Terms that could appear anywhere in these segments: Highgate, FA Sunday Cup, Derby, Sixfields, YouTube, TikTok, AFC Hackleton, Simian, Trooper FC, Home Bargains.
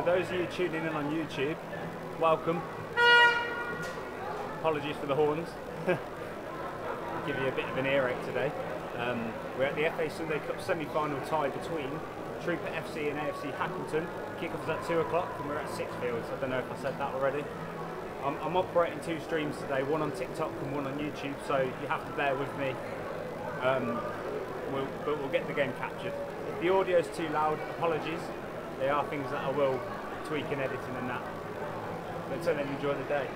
So those of you tuning in on YouTube, welcome. Apologies for the horns. Give you a bit of an earache today. We're at the FA Sunday Cup semi-final tie between Trooper FC and AFC Hackleton. Kickoff is at 2 o'clock and we're at Sixfields. I don't know if I said that already. I'm operating 2 streams today, one on TikTok and one on YouTube, so you have to bear with me. But we'll get the game captured. If the audio is too loud, apologies. There are things that I will tweak and editing and that. Until then, enjoy the day.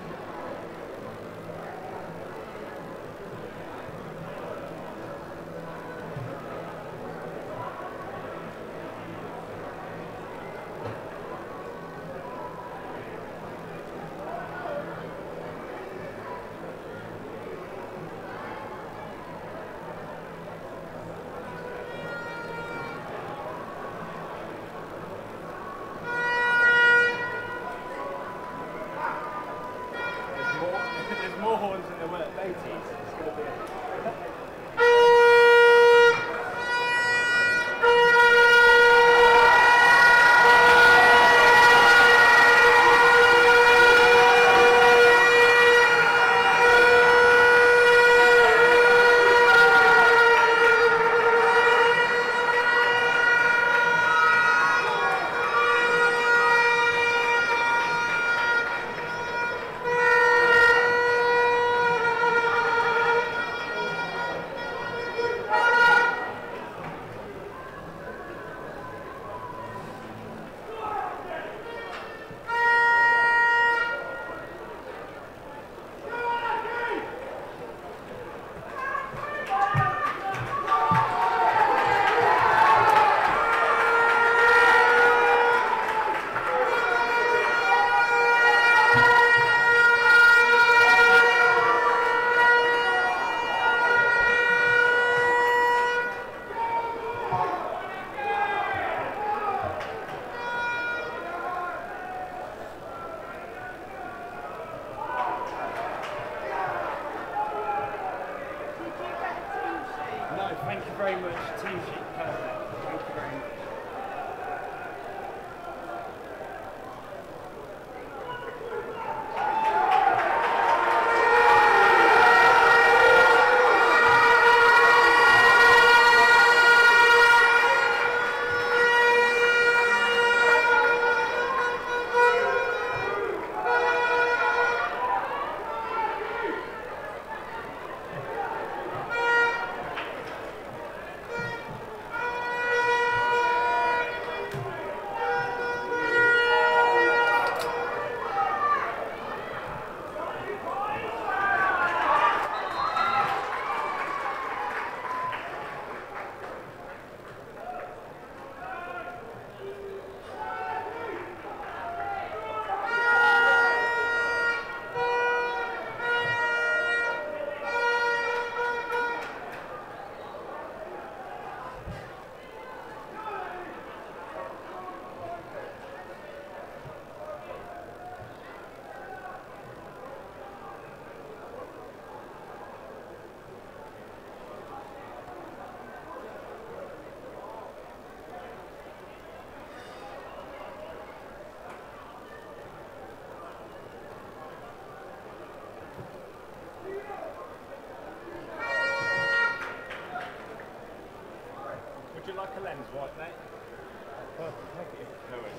Like a lens, right, mate? Perfect, thank you. No worries.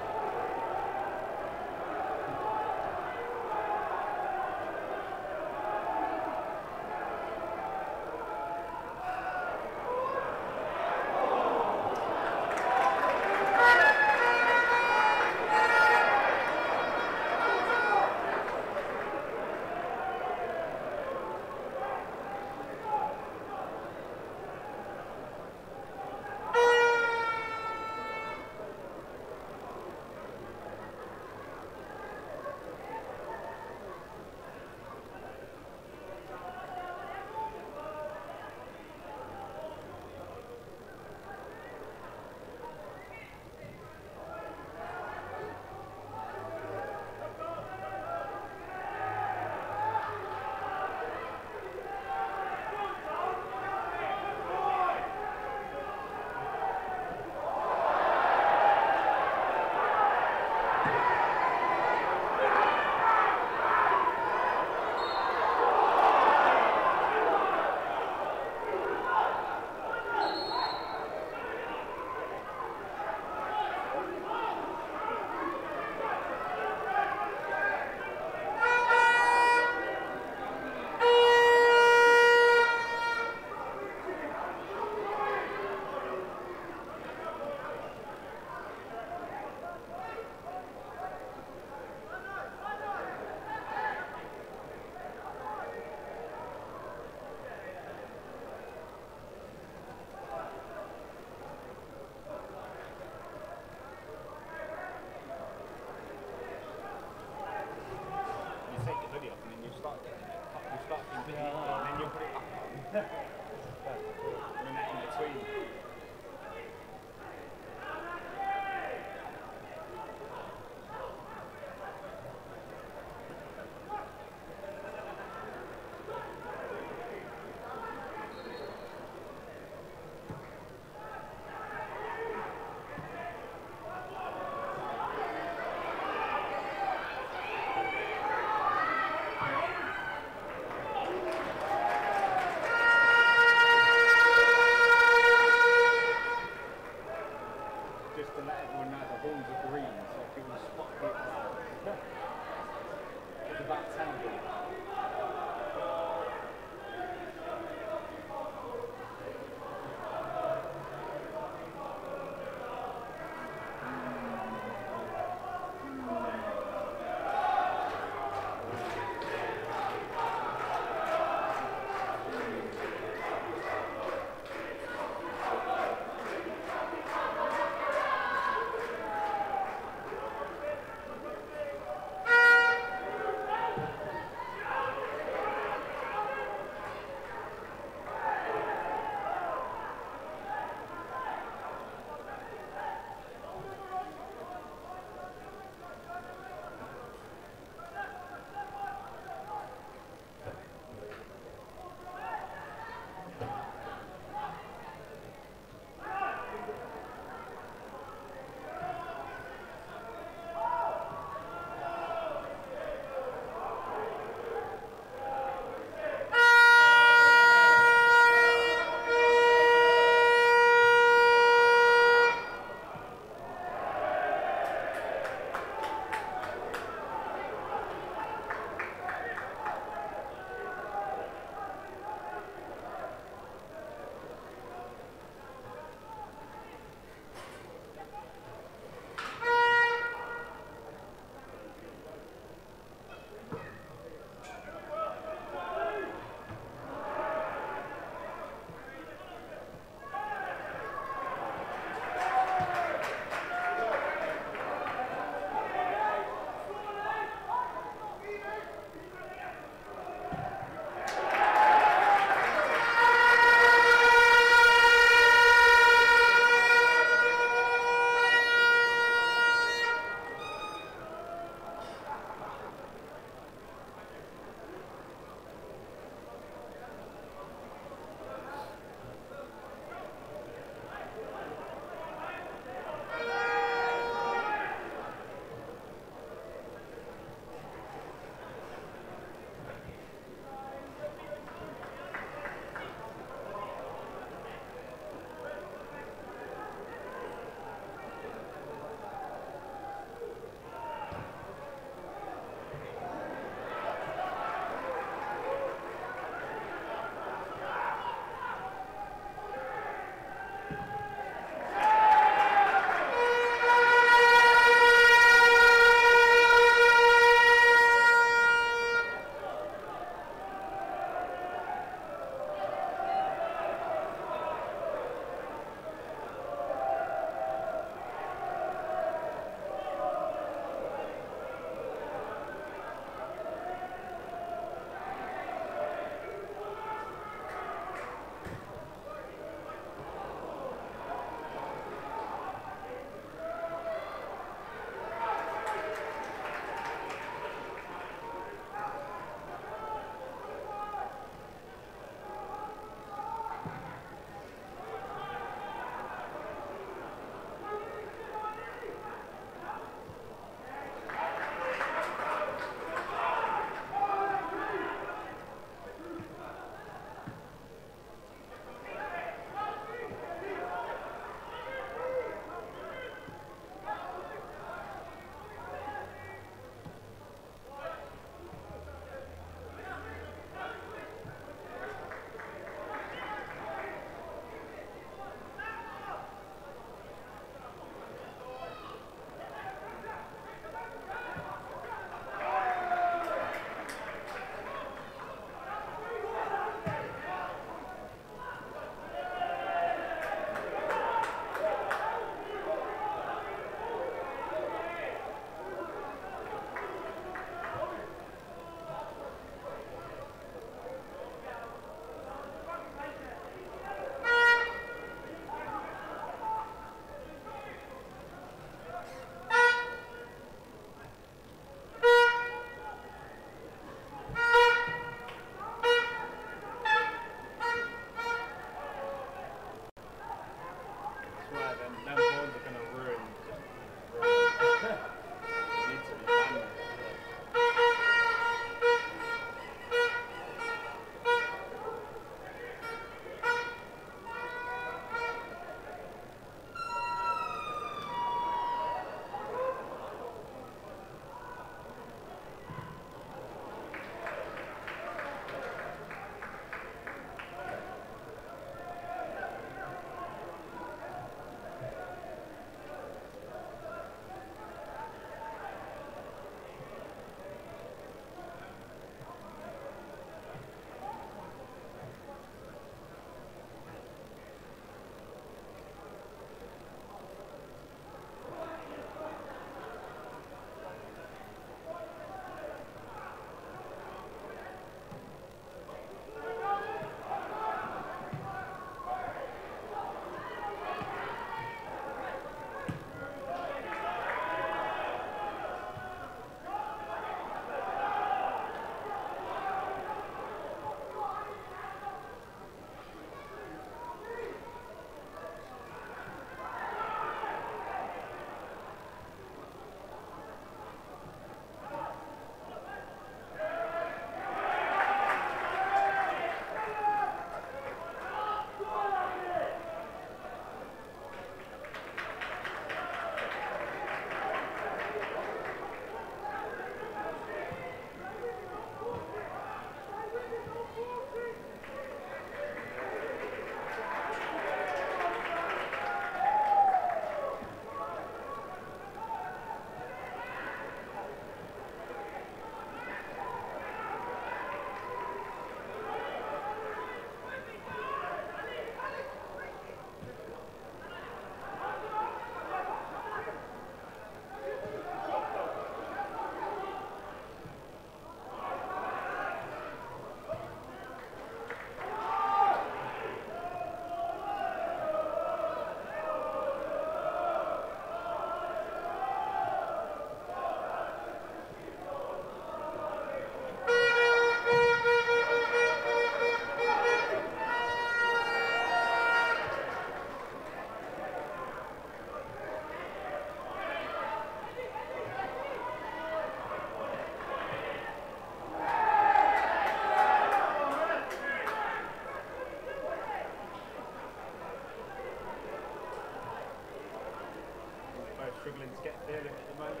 struggling to get there at the moment.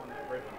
On that ribbon.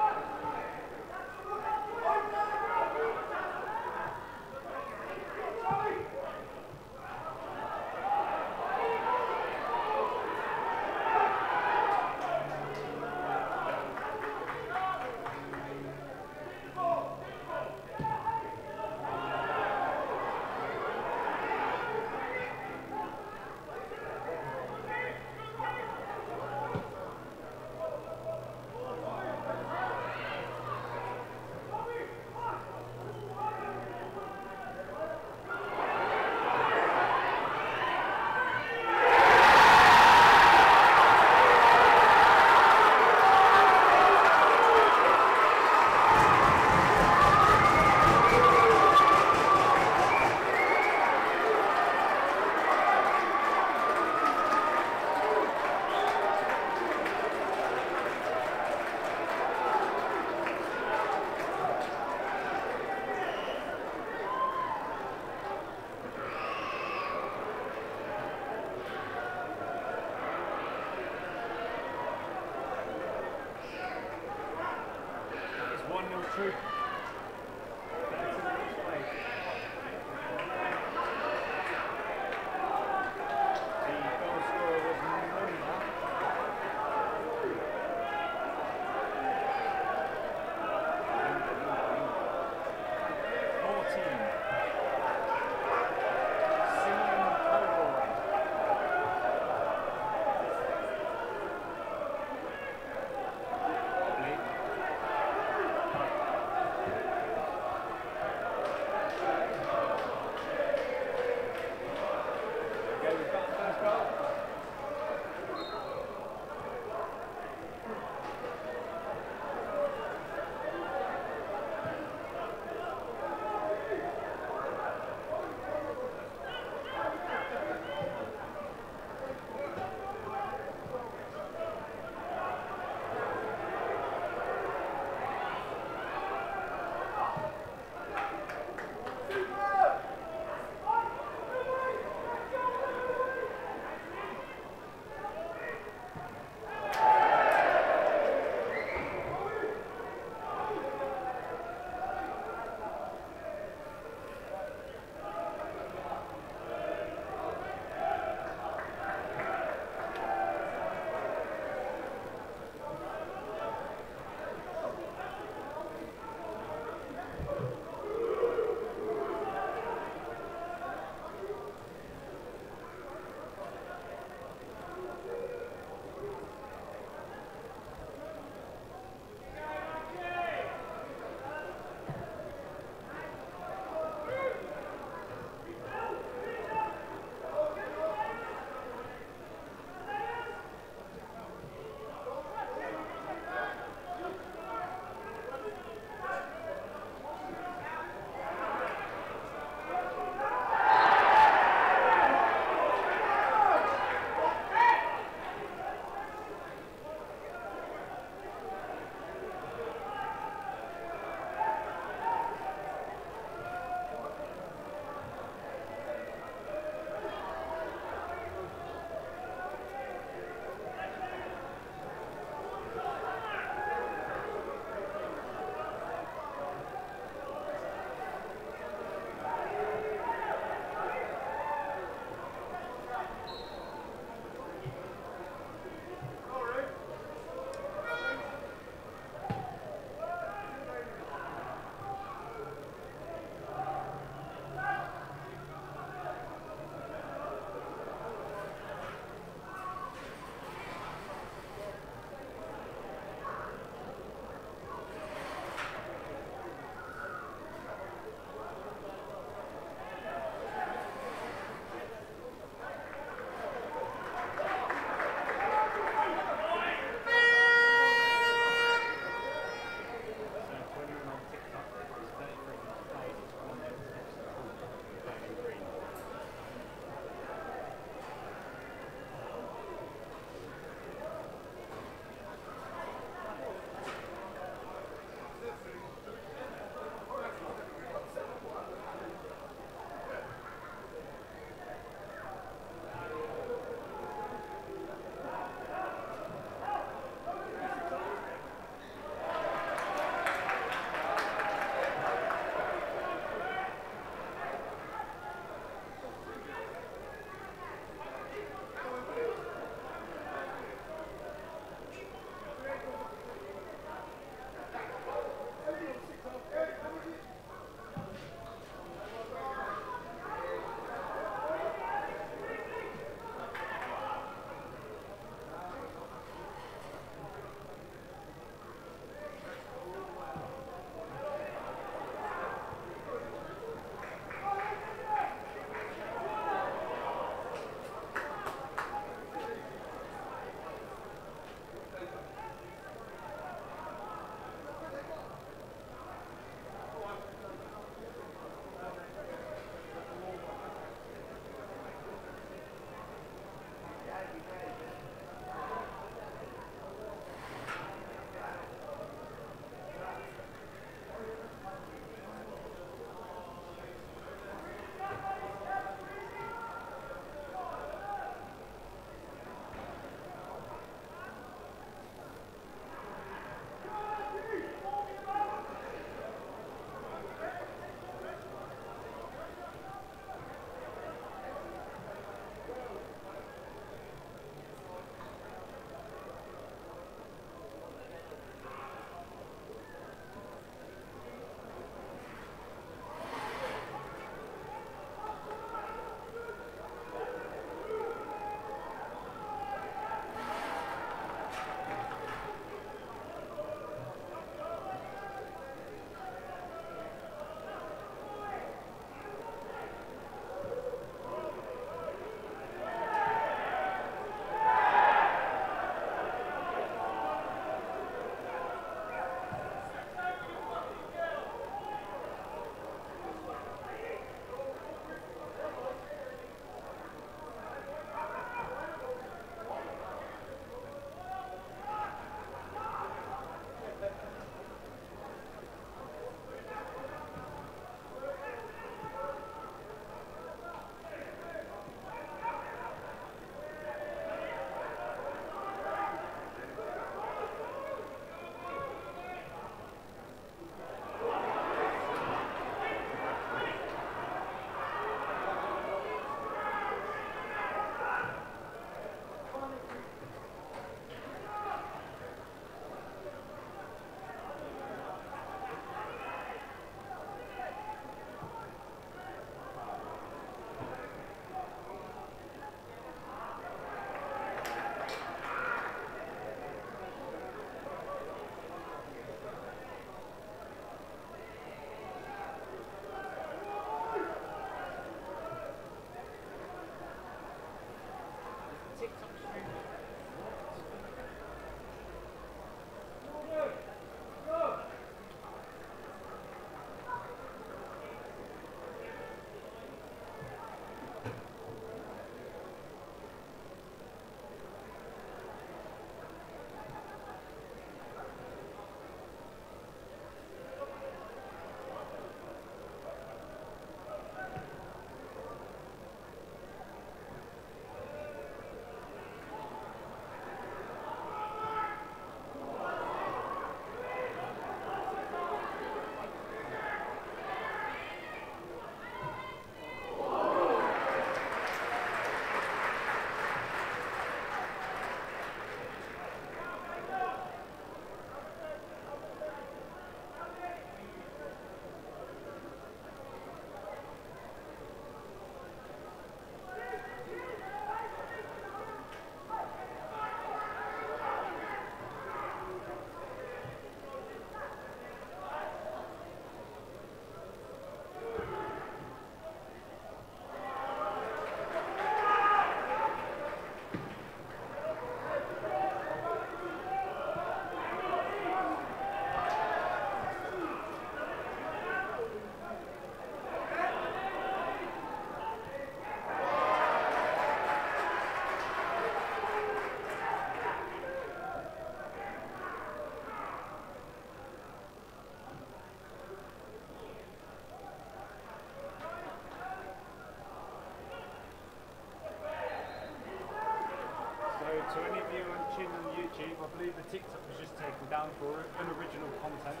So any of you on Chin on YouTube, I believe the TikTok was just taken down for unoriginal content.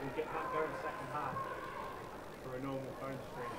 We'll get that going second half for a normal phone stream.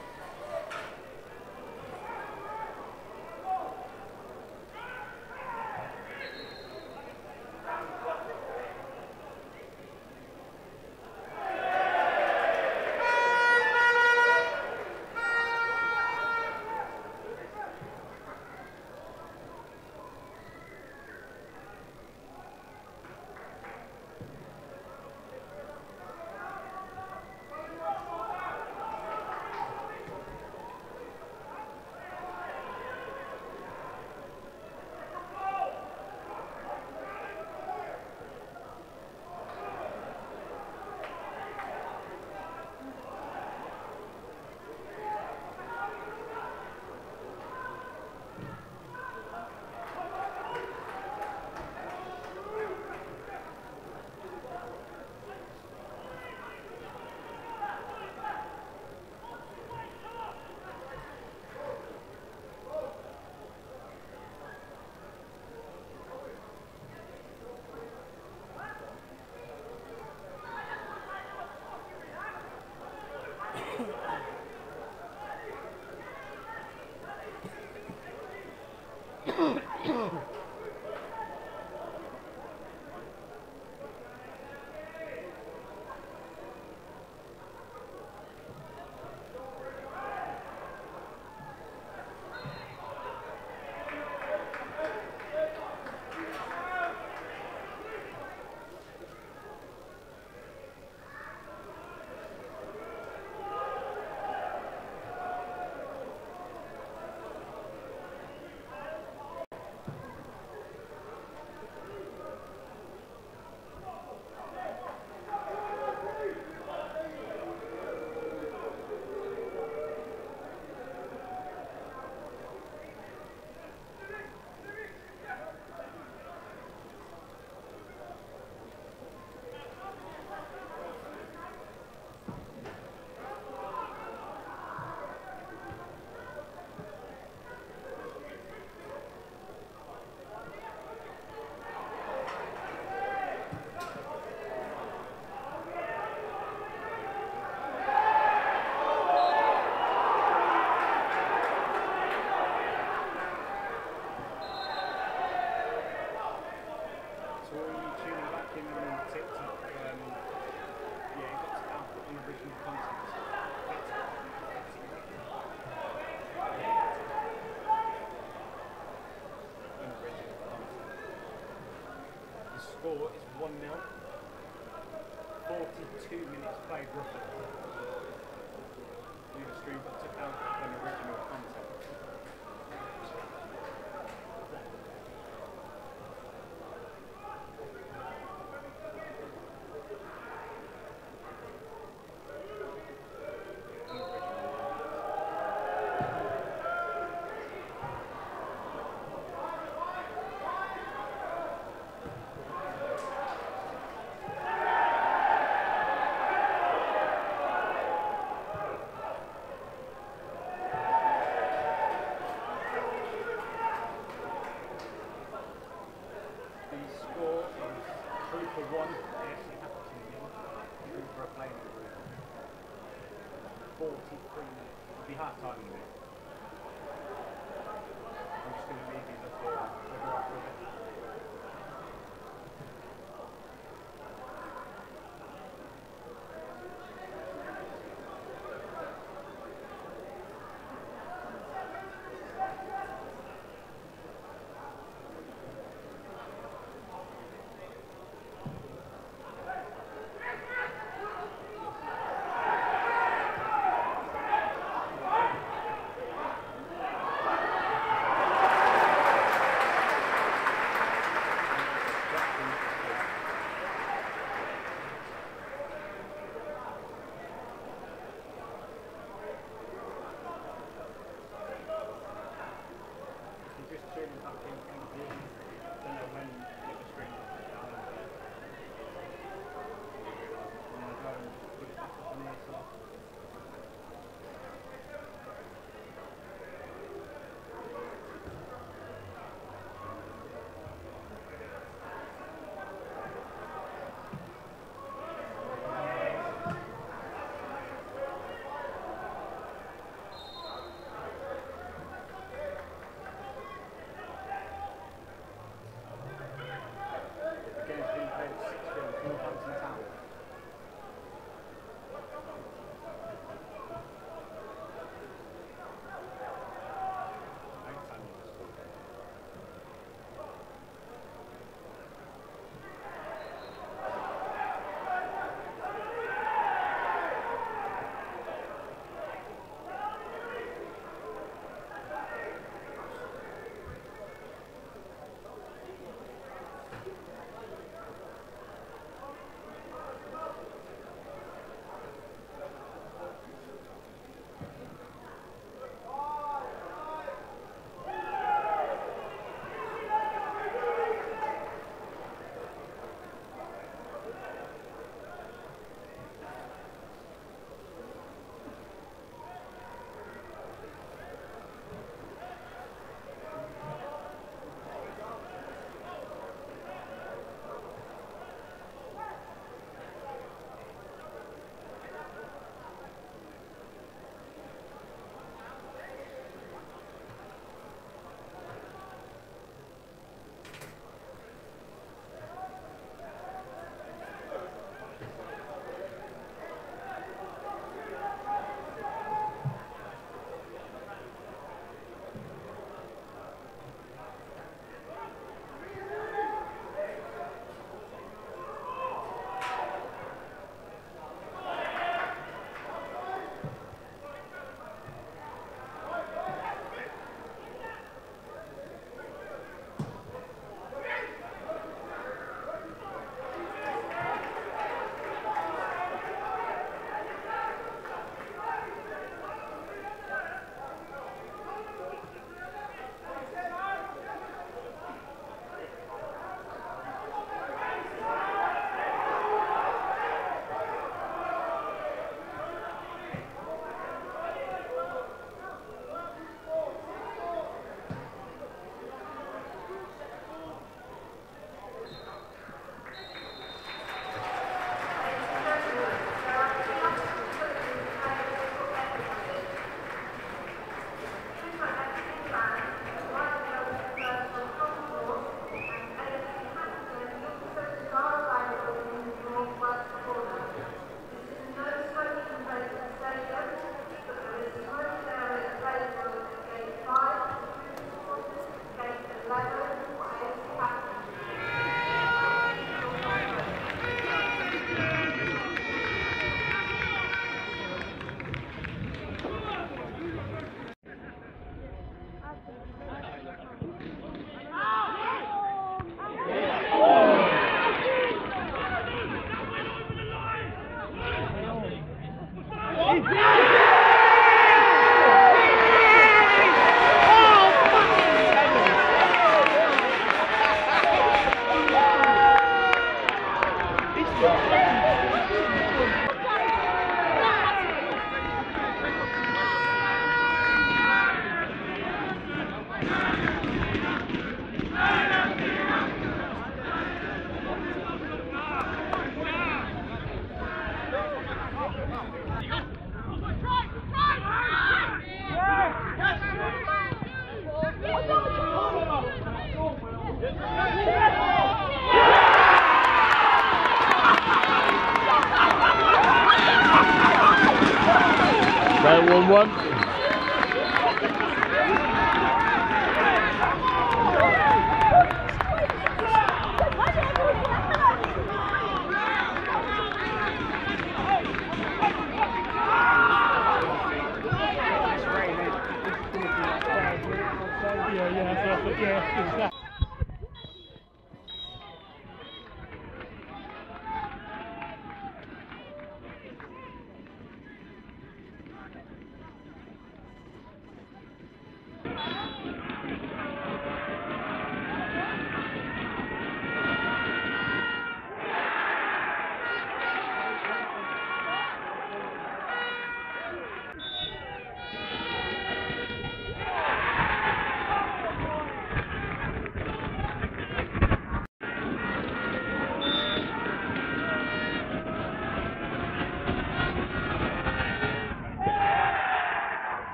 Score is 1-0, 42 minutes played roughly. New stream but took out an original content.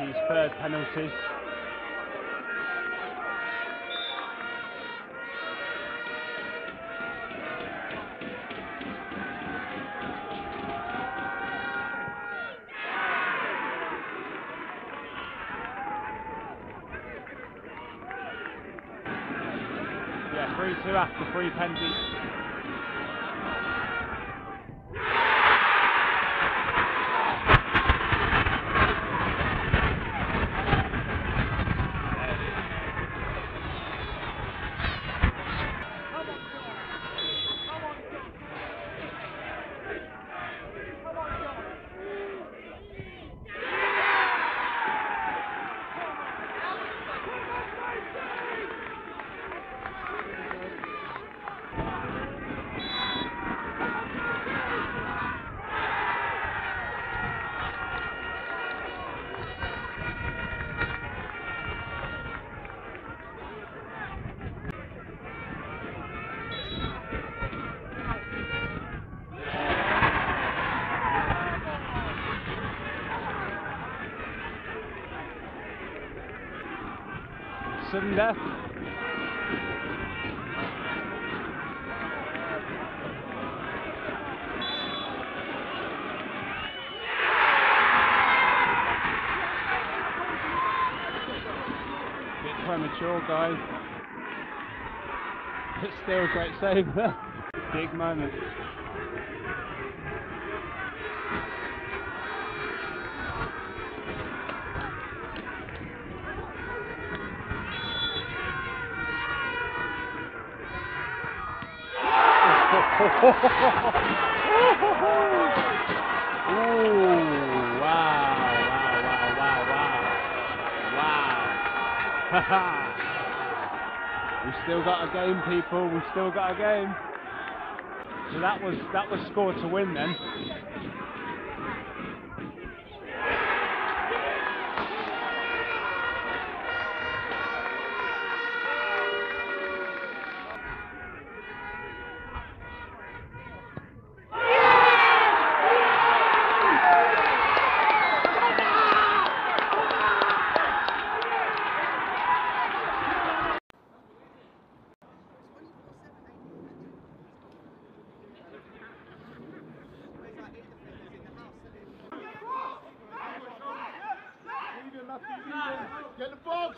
These third penalties. Yeah, 3-2 after three penalties. Sudden death. Bit premature, guys, but still a great save. Big moment. Ooh, wow. We've still got a game, people, we've still got a game. So that was score to win then. Get in the box!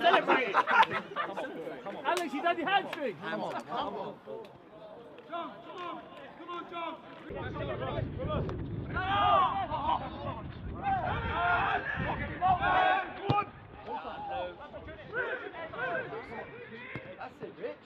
Celebrate! Alex, you done your hamstring! Come on, come on! John, come on, John! Come on, John! That's it, Rich!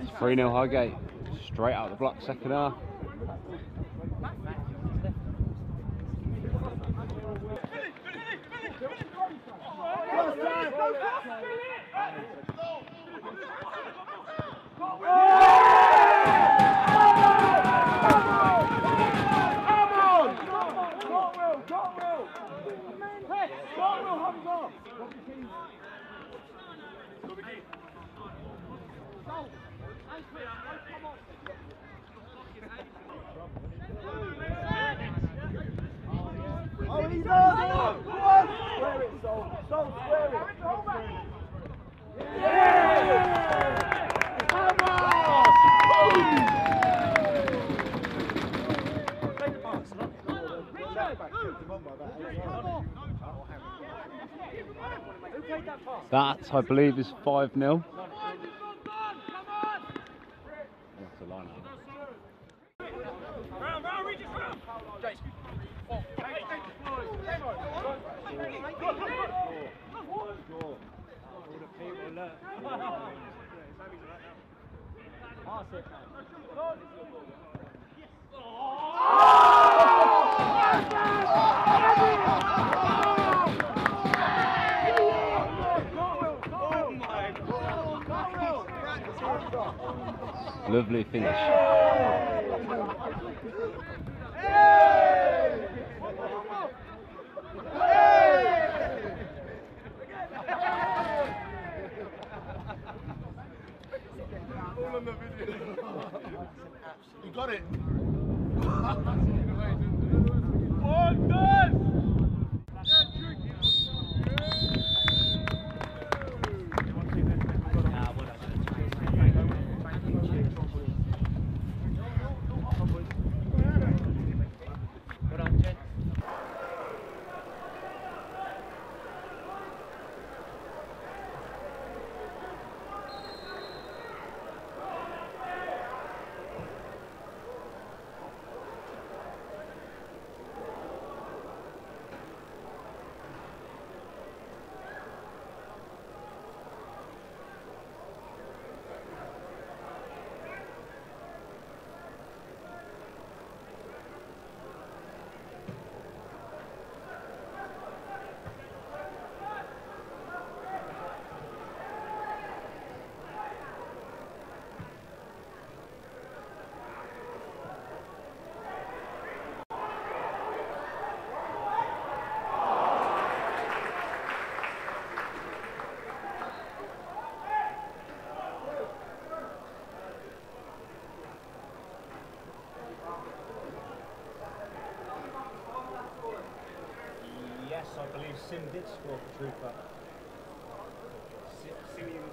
It's 3-0 Highgate. Straight out of the block, second half. That, I believe, is 5-0. Lovely finish. You got it. Oh, God! I believe Sim did score for Trooper. Simian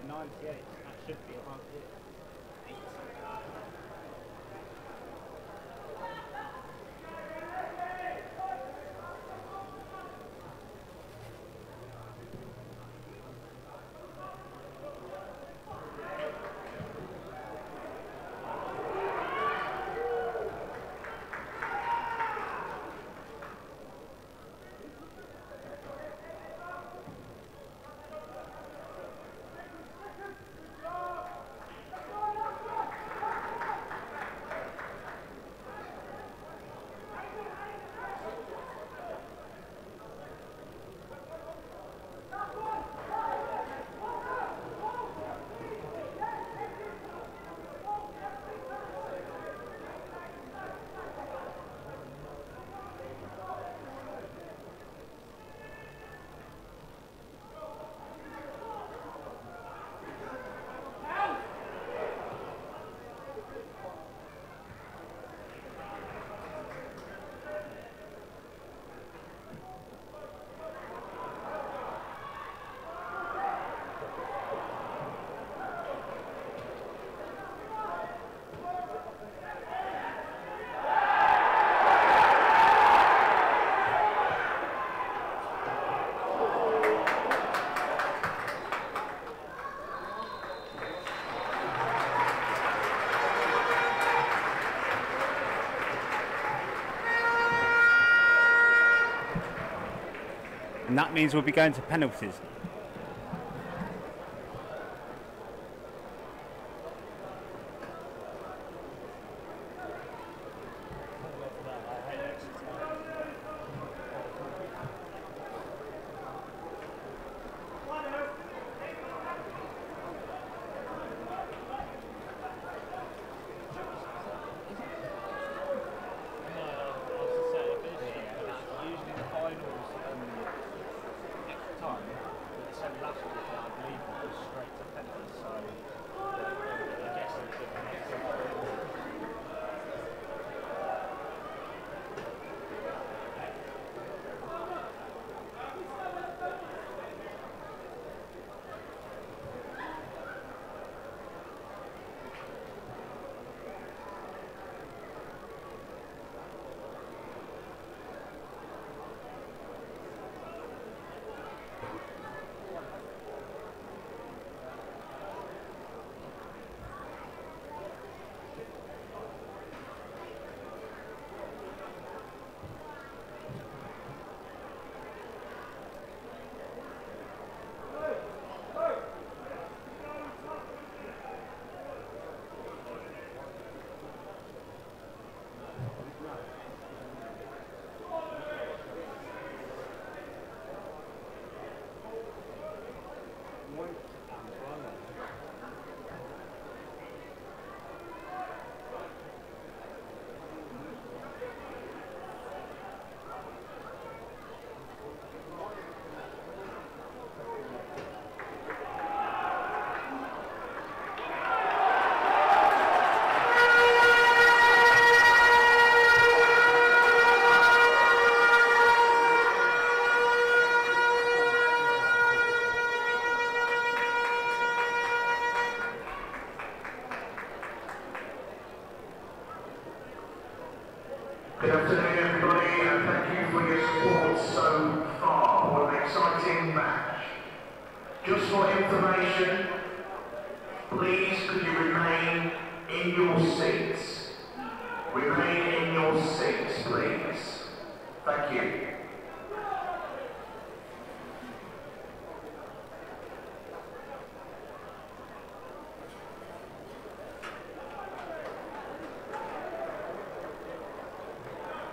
paid 98. That should be above it. And that means we'll be going to penalties.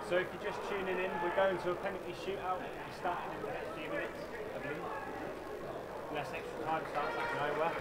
So if you're just tuning in, we're going to a penalty shootout. We're starting in the next few minutes, I believe. Unless extra time starts out of nowhere.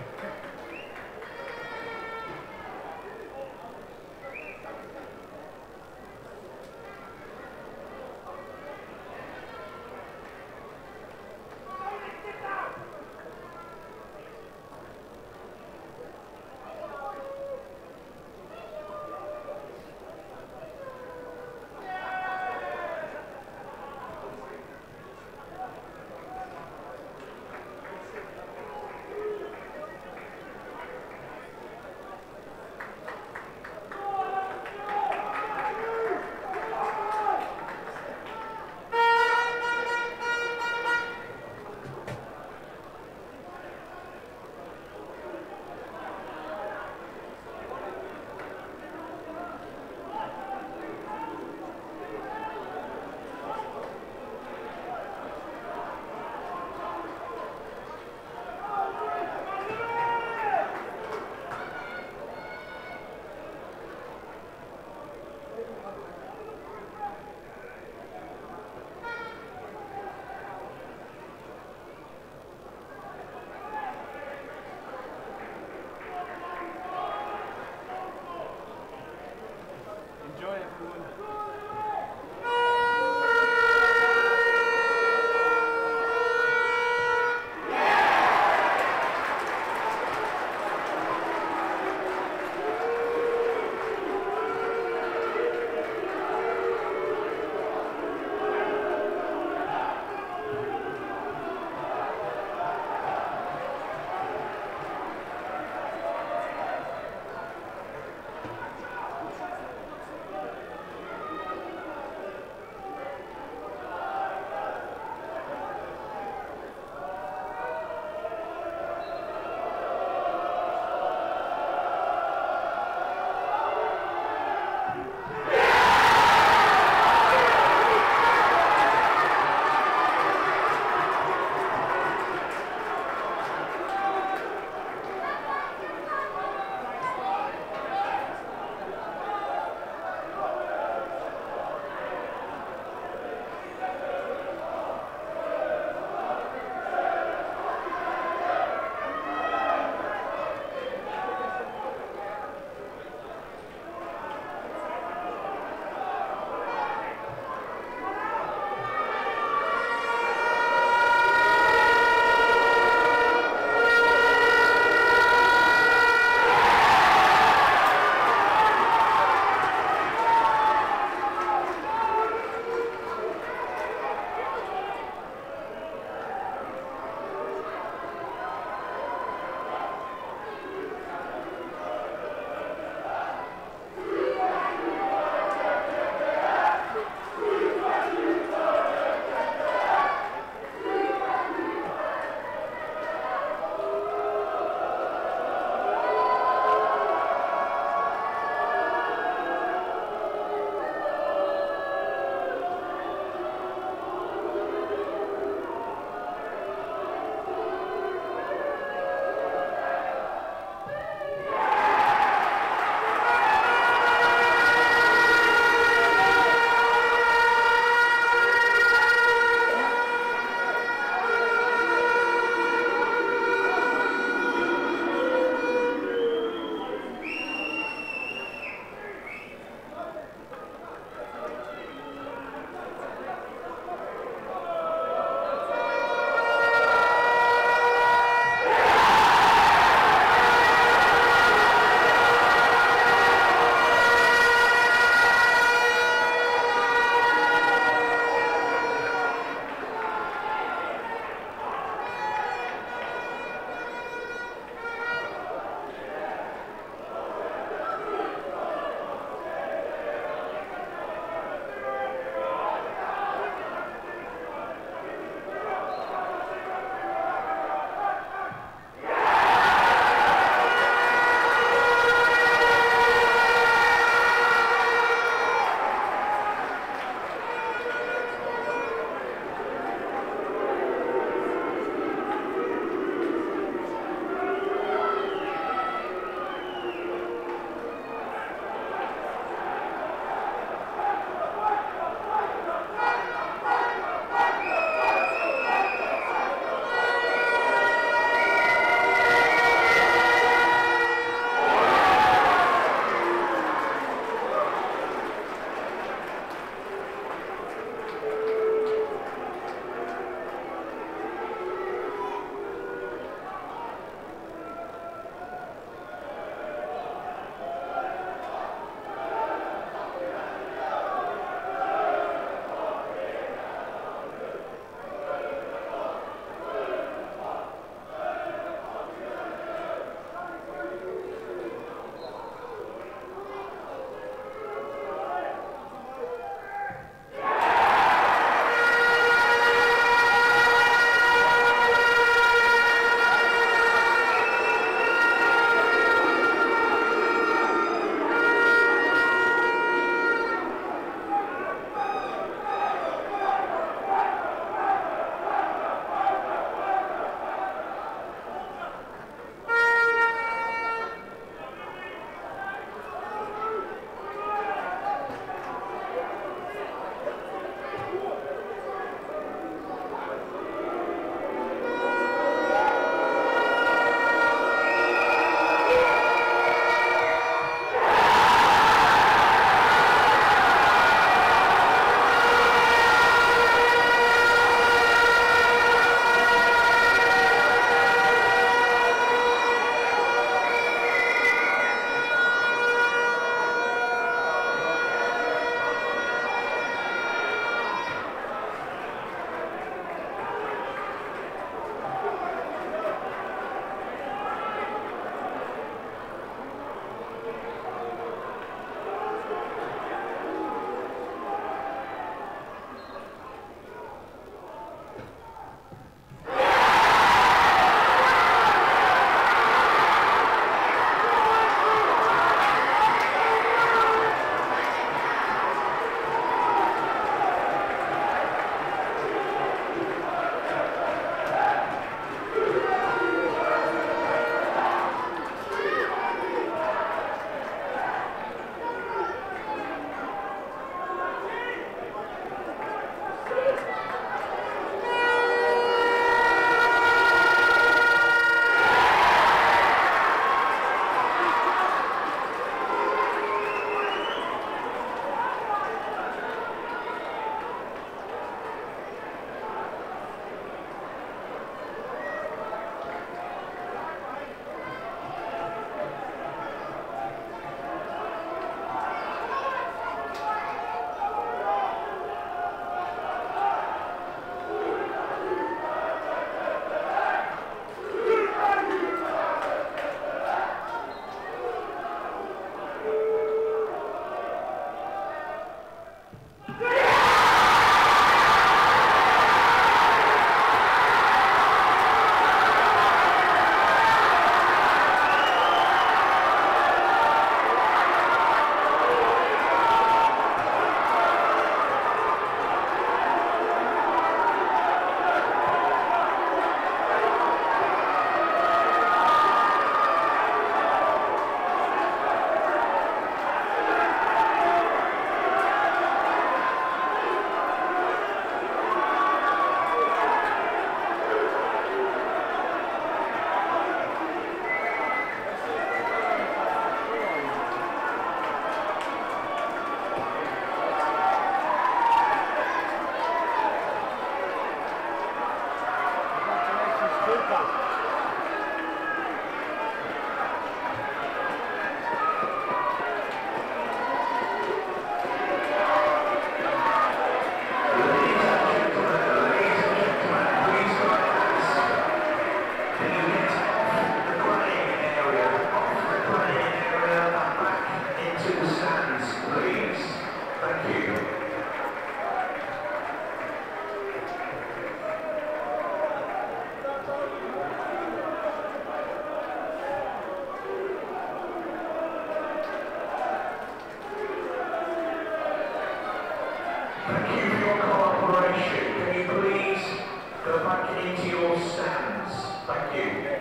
Go back into your stands. Thank you.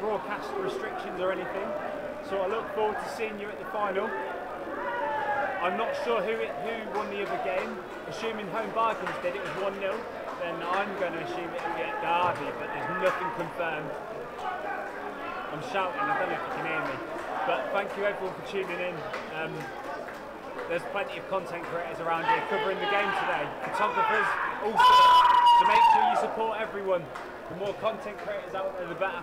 Broadcast restrictions or anything, so I look forward to seeing you at the final. I'm not sure who won the other game. Assuming Home Bargains did, it was 1-0, then I'm going to assume it will be at Derby, but there's nothing confirmed. I'm shouting, I don't know if you can hear me, but thank you everyone for tuning in. There's plenty of content creators around here covering the game today, photographers also, so make sure you support everyone. The more content creators out there, the better.